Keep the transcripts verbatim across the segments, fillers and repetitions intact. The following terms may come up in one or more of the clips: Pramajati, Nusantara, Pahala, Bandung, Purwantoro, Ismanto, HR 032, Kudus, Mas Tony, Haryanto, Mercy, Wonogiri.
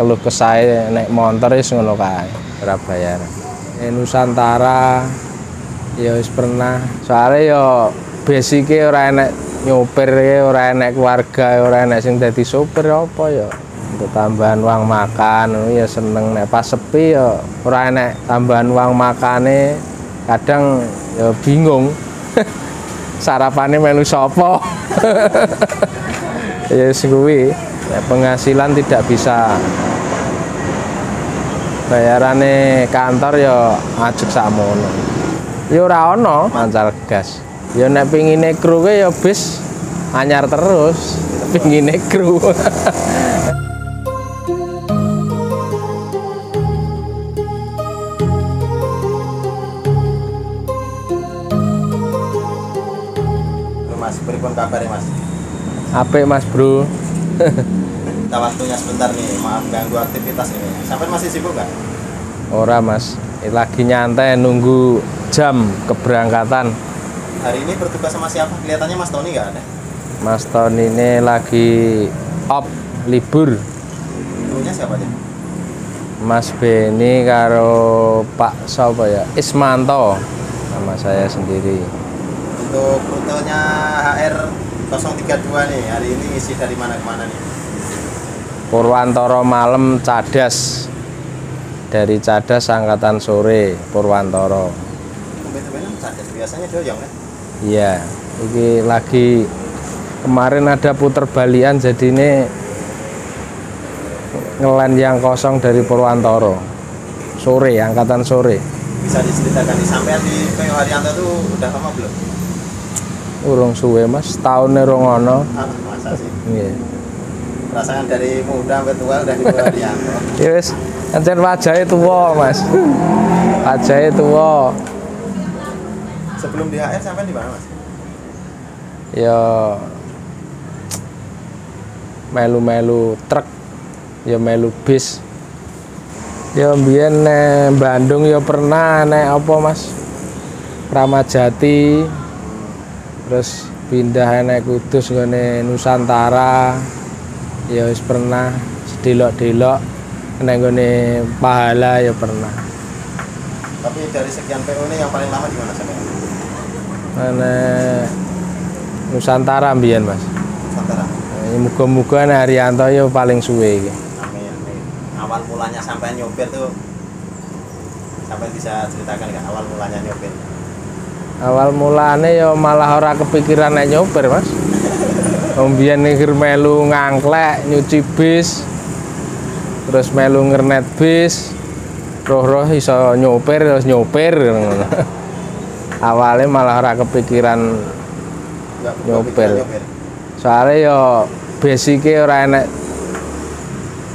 Keluh kesah naik motor wis ngono kae, ora bayar. Nusantara ya wis pernah. Soale ya basike ora enek nyopir, ora enek keluarga, ora enek sing dadi sopir apa ya. Untuk tambahan uang makan ya seneng, nek pas sepi ya ora enek tambahan uang makane. Kadang ya bingung. Sarapannya melu sopo. Ya wis kuwi. Penghasilan tidak bisa, bayarannya kantor ya ajek sakmono. Ya ora ono mancal gas. Ya nek pingine kru ke ya bis anyar terus, pingine kru. Mas, pripun kabare Mas? Apik Mas, Bro. Kita waktunya sebentar nih, maaf ganggu aktivitas ini. Sampai masih sibuk nggak? Ora Mas, lagi nyantai nunggu jam keberangkatan. Hari ini bertugas sama siapa? Kelihatannya Mas Tony nggak ada. Mas Tony ini lagi op libur. Liburnya siapa aja? Mas Beni karo Pak Sopo ya, Ismanto sama saya sendiri. Untuk rutenya H R nol tiga dua nih, hari ini isi dari mana ke mana nih? Purwantoro malam Cadas. Dari Cadas angkatan sore Purwantoro. Temen-temen Cadas biasanya doyong ya? Iya, ini lagi kemarin ada puter balian jadi ini ngelan yang kosong dari Purwantoro. Sore, angkatan sore. Bisa diceritakan di sampean di P O Haryanto itu udah lama belum? Urung suwe Mas, tahunnya rong ono. Ah, masa sih? Iya. Perasaan dari muda sampai tua udah di Haryanto. Ya wis, encen wajahe tuwa, Mas. Wajahe tuwa. Sebelum di H R sampean di mana, Mas? Ya melu-melu truk, ya melu bis. Ya mbiyen nang Bandung ya pernah nek apa, Mas? Pramajati. Terus pindah naik Kudus ngene Nusantara ya wis pernah, sedelok-delok nang ngene Pahala ya pernah. Tapi dari sekian P O ini yang paling lama di mana sampean? Ana Nusantara mbiyen, Mas. Nusantara. Ya muga-muga Haryanto ya paling suwe iki. Amin. Awal mulanya sampean nyopir tuh sampean bisa ceritakan enggak awal mulanya nyopir? Awal mulanya ya malah ora kepikiran nek nyopir, Mas. Mbiyen mikir melu ngangklek, nyuci bis. Terus melu ngernet bis. Roh-roh iso nyopir, terus nyopir ngono. Awale malah ora kepikiran nyopir. Soale ya basike ora enek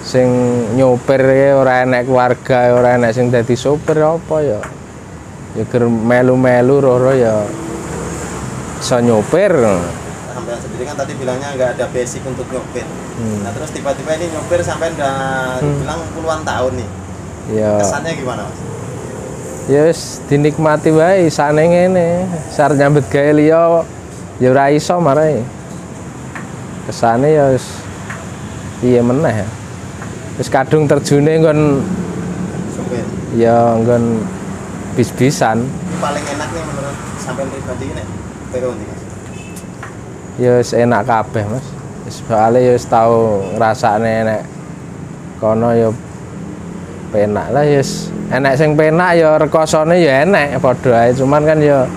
sing nyopir, ora enek keluarga, ora enek sing dadi sopir apa ya. Ya ger melu-melu roro ya bisa nyopir. Sampai sendiri kan tadi bilangnya nggak ada basic untuk nyopir. Hmm. Nah terus tiba-tiba ini nyopir sampai udah hmm. bilang puluhan tahun nih. Ya. Kesannya gimana Mas? Ya wis dinikmati wae isane ngene. Sar nyambet gawe liya ya ora iso marae. Kesane ya wis piye meneh ya. Wis kadung terjune nggon sopir. Ya nggon bis-bisan. Paling enak nih menurut sampean pribadi nek P O ndi Mas? Ya wis enak kabeh Mas. Wis bale ya wis tau ngrasakne nek kono ya penak lah ya wis. Enek sing penak ya rekosane ya enek padha ae cuman kan ya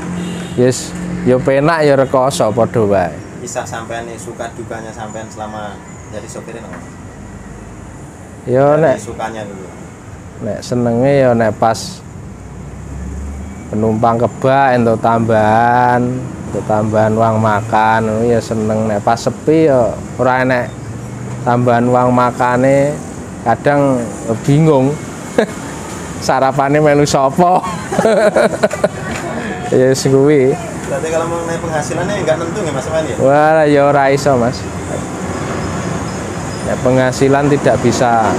wis ya penak ya rekoso padha wae. Kisah sampean nih suka dukanya sampean selama jadi sopir nang. Ya nek sukanya dulu. Nek senenge ya nek pas penumpang kebak untuk tambahan untuk tambahan uang makan ya seneng, nek pas sepi ya ora enek tambahan uang makane kadang ya bingung sarapannya melu sopo. Ya wis kuwi. Berarti kalau mengenai penghasilannya enggak nentu ya Mas Mani ya? Wah ya ora iso Mas ya, penghasilan tidak bisa,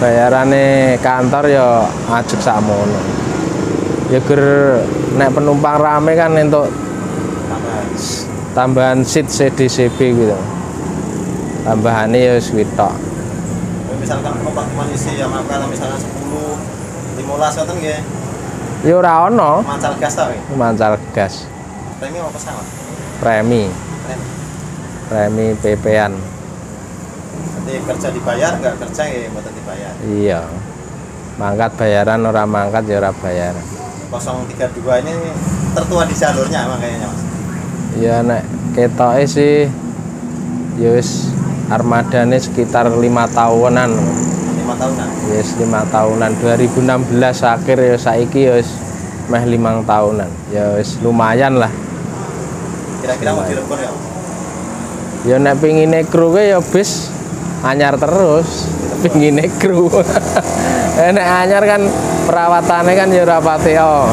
bayarannya kantor ya ajek sakmono. Ya ger nek penumpang rame kan entuk tambahan seat C D C B gitu. tambahane ya switok. Misalkan kompartemen isi ya makan misalnya sepuluh, lima belas ngoten nggih. Ya ora ono. Mancal gas ta kowe. Mancal gas. Premi apa pesawat? Premi. Premi. Premi P P-an. Jadi kerja dibayar, enggak kerja ya mboten dibayar. Iya. Mangkat bayaran, ora mangkat ya ora bayaran. nol tiga dua ini tertua di jalurnya makanya Mas. Ya nek ketoke sih ya wis armadane sekitar lima tahunan. lima tahunan. Yes, lima tahunan. dua ribu enam belas akhir ya saiki ya wis meh lima tahunan. Ya wis lumayan lah. Kira-kira mau direbut ya? Ya nek pengine kru ya bis anyar terus, pengine kru. Nek anyar kan perawatannya kan ya ora pateo.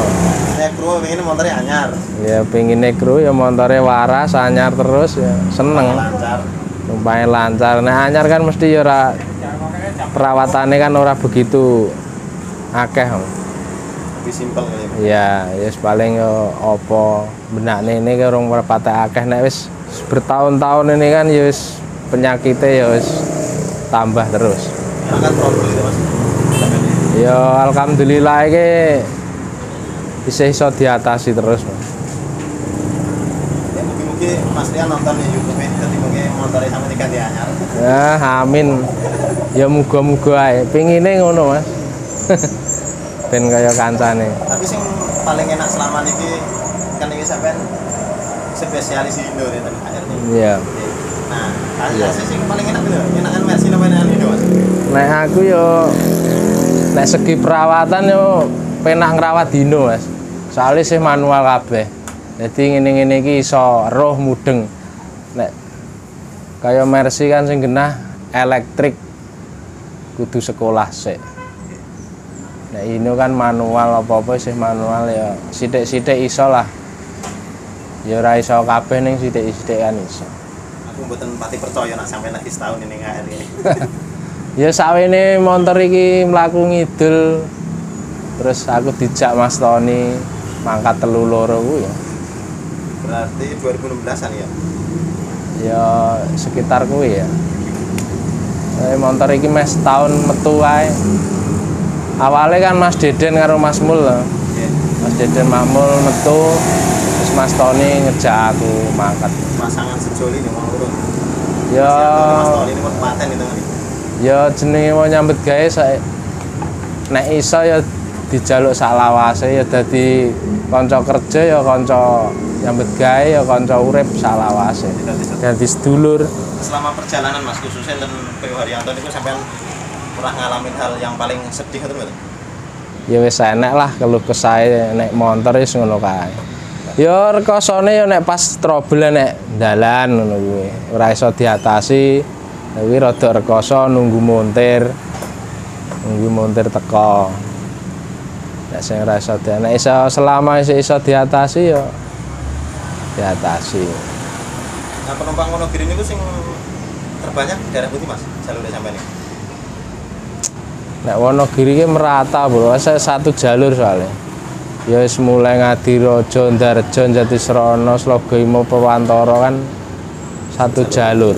Nek kru pengine montore anyar. Ya pengine kru ya montore waras anyar terus ya seneng. Lancar. Lumayan lancar. Nek anyar kan mesti ya ora perawatannya kan ora begitu akeh. Lebih simpel kali ya. Ya, yes, paling yo apa benake ini ki urung merpate akeh nek wis bertahun-tahun ini kan ya wis penyakitnya ya wis tambah terus. Ya kan problem itu Mas. Ya alhamdulillah iki bisa iso diatasi terus Mas. Ya mungkin-mungkin Mas Rian nonton di YouTube ini mungkin montore sampe diganti anyar. Ya amin. Ya muga-muga ae. Pengine ngono Mas. Ben kaya kancane. Tapi sing paling enak selama niki kan iki sampean spesialis Indo ya ten anyar niki. Iya. Nah, hasil sing paling enak lho. Enakan Mercy napa enakan Indo Mas? Nek aku yo nek segi perawatan yo penak ngrawat dino Mas. Soale sih manual kabeh. Jadi ngene-ngene iki iso roh mudeng. Nek kaya Mercy kan sing genah elektrik kudu sekolah sik. Nek Indo kan manual apa-apa sih manual ya sithik-sithik iso lah. Ya ora iso kabeh ning sithik-sithik kan iso. Aku mboten pati percaya nek sampeyan lagi setahun ini H R ini. Ya sawene montor iki mlaku ngidul. Terus aku dijak Mas Tony mangkat telu loro kuwi ya. Berarti dua ribu enam belasan ya. Ya sekitar kuwi ya. Eh montor iki mes tahun metu wae. Awale kan Mas Deden karo Mas Mul. Yeah. Mas Deden Mahmul metu. Terus Mas Tony ngejak aku mangkat. Pasangan sejoli ning loro. Ya Mas Tony niku paten gitu kan. Ya jenenge mau nyambet gawe saya nek iso ya dijaluk salawase ya dadi kanca kerja ya kanca nyambet gawe ya kanca urip salawase dadi sedulur. Selama perjalanan Mas khususnya ten P W Haryanto niku sampean pernah ngalamin hal yang paling sedih atau mboten? Ya wis enak lah keluh kesahe nek montor wis ngono kae. Ya rekosone ya nek pas trouble nek dalan ngono kuwi ora iso diatasi. Tapi rada rekoso nunggu montir, nunggu montir teko. Nek sing ora iso diatasi, nek iso selama iso iso diatasi ya diatasi. Nah penumpang Wonogiri niku sing terbanyak daerah pundi Mas? Jalur sampean iki. Nek Wonogiri iki merata, Bro. Saya satu jalur soalnya. Ya wis mulai Ngadireja, Ndareja, Jatisrana, Slogimo, Purwantoro kan satu jalur.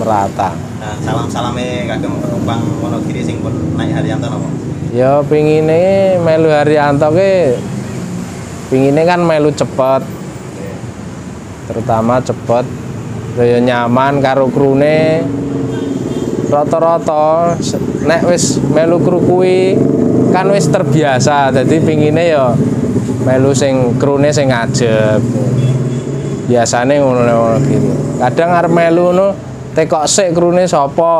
Merata. Nah, salam-salame kagem penumpang Wonogiri sing pun naik Haryanto napa? Ya pingine melu Haryanto ki pingine kan melu cepet. Yeah. Terutama cepet ya nyaman karo krune. Rata-rata nek wis melu kru kuwi kan wis terbiasa. Jadi pingine ya melu sing krune sing ajeb. Biasane ngono-ngono gitu. Kadang arep melu ngono tekok sik krune sapa.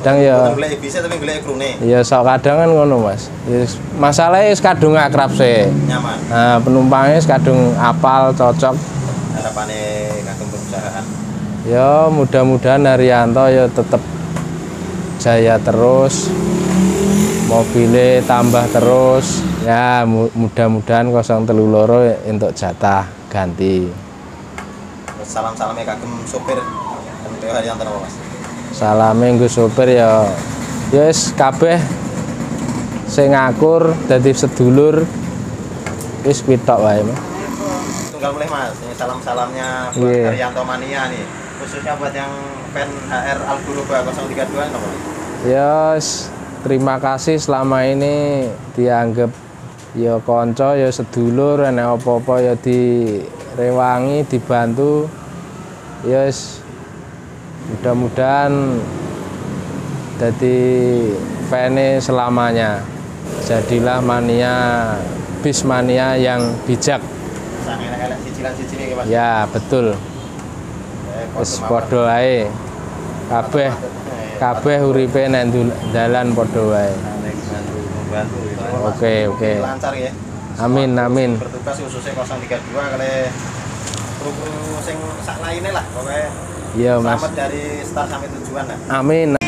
Kadang ya golek bisa tapi golek krune. Ya sok kadang kan ngono, Mas. Ya masalahe wis kadung akrab sik. Nyaman. Nah, penumpange wis kadung apal cocok. Harapane kagem perusahaan. Ya mudah-mudahan Haryanto ya tetep jaya terus. Mobile tambah terus. Ya mudah-mudahan nol tiga dua entuk jatah ganti. Salam-salame kagem sopir Haryanto napa Mas? Salame nggo sopir ya ya wis kabeh sing ngakur dadi sedulur wis pitok wae. Tunggal mulih Mas, salam-salamnya buat Haryanto mania nih. khususnya buat yang fan H R nol tiga dua apa? Yes, terima kasih selama ini dianggap ya konco, ya sedulur, enek apa-apa ya direwangi, dibantu. Yes, mudah-mudahan jadi fane selamanya. Jadilah mania, bis mania yang bijak. Ya betul. Wis padha wae. Kabeh kabeh uripe nek dalan padha wae. Oke, oke. Lancar ya. Amin, amin. Bertugas khususnya nol tiga dua kali kru-kru sing sak laine lah pokoke. Iya, Mas. Selamat dari start sampai tujuan. Amin.